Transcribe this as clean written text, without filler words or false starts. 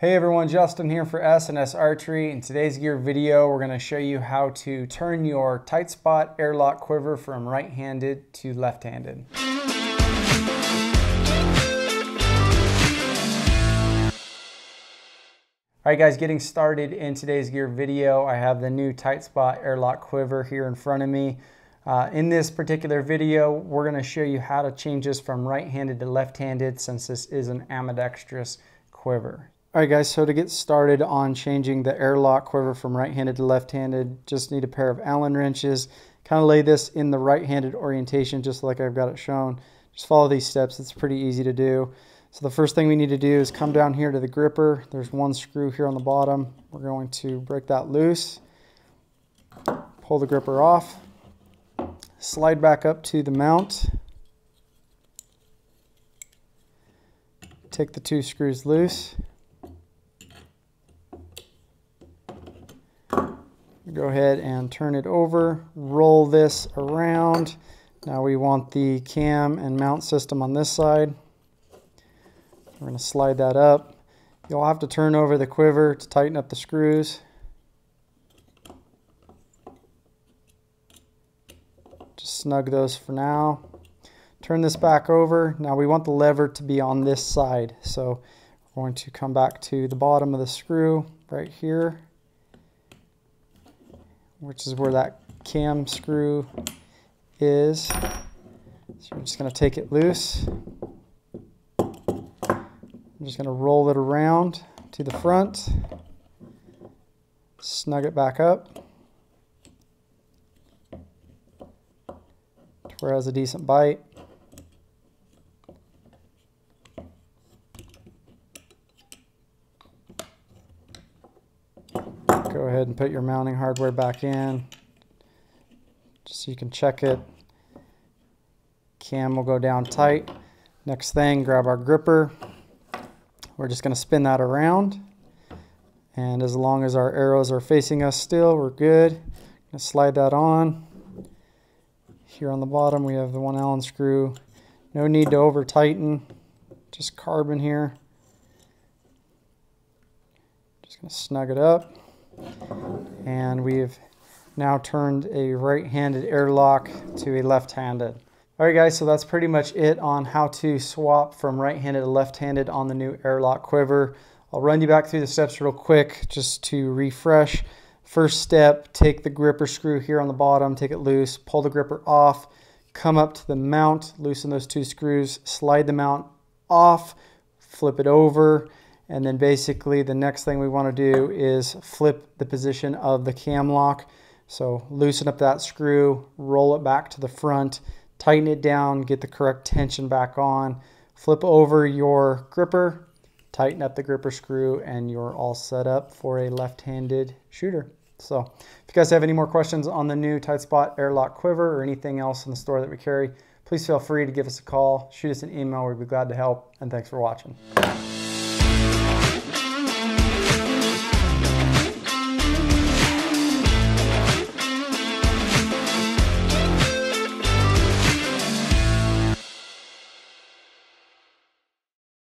Hey everyone, Justin here for S&S Archery. In today's gear video, we're going to show you how to turn your TightSpot Airlock Quiver from right-handed to left-handed. Alright guys, getting started in today's gear video, I have the new TightSpot Airlock Quiver here in front of me. In this particular video, we're going to show you how to change this from right-handed to left-handed since this is an ambidextrous quiver. Alright guys, so to get started on changing the airlock quiver from right-handed to left-handed, just need a pair of Allen wrenches. Kind of lay this in the right-handed orientation just like I've got it shown. Just follow these steps, it's pretty easy to do. So the first thing we need to do is come down here to the gripper. There's one screw here on the bottom. We're going to break that loose, pull the gripper off, slide back up to the mount, take the two screws loose. Go ahead and turn it over, roll this around. Now we want the cam and mount system on this side. We're going to slide that up. You'll have to turn over the quiver to tighten up the screws. Just snug those for now. Turn this back over. Now we want the lever to be on this side. So we're going to come back to the bottom of the screw right here, which is where that cam screw is. So I'm just going to take it loose. I'm just going to roll it around to the front, snug it back up to where it has a decent bite. Go ahead and put your mounting hardware back in just so you can check it. Cam will go down tight. Next thing, grab our gripper. We're just going to spin that around, and as long as our arrows are facing us still, we're good. I'm going to slide that on. Here on the bottom we have the one Allen screw. No need to over tighten, just carb in here. Just going to snug it up. And we've now turned a right-handed airlock to a left-handed. Alright guys, so that's pretty much it on how to swap from right-handed to left-handed on the new airlock quiver. I'll run you back through the steps real quick just to refresh. First step, take the gripper screw here on the bottom, take it loose, pull the gripper off, come up to the mount, loosen those two screws, slide the mount off, flip it over. And then basically the next thing we want to do is flip the position of the cam lock. So loosen up that screw, roll it back to the front, tighten it down, get the correct tension back on, flip over your gripper, tighten up the gripper screw, and you're all set up for a left-handed shooter. So if you guys have any more questions on the new TightSpot Airlock Quiver or anything else in the store that we carry, please feel free to give us a call, shoot us an email, we'd be glad to help, and thanks for watching.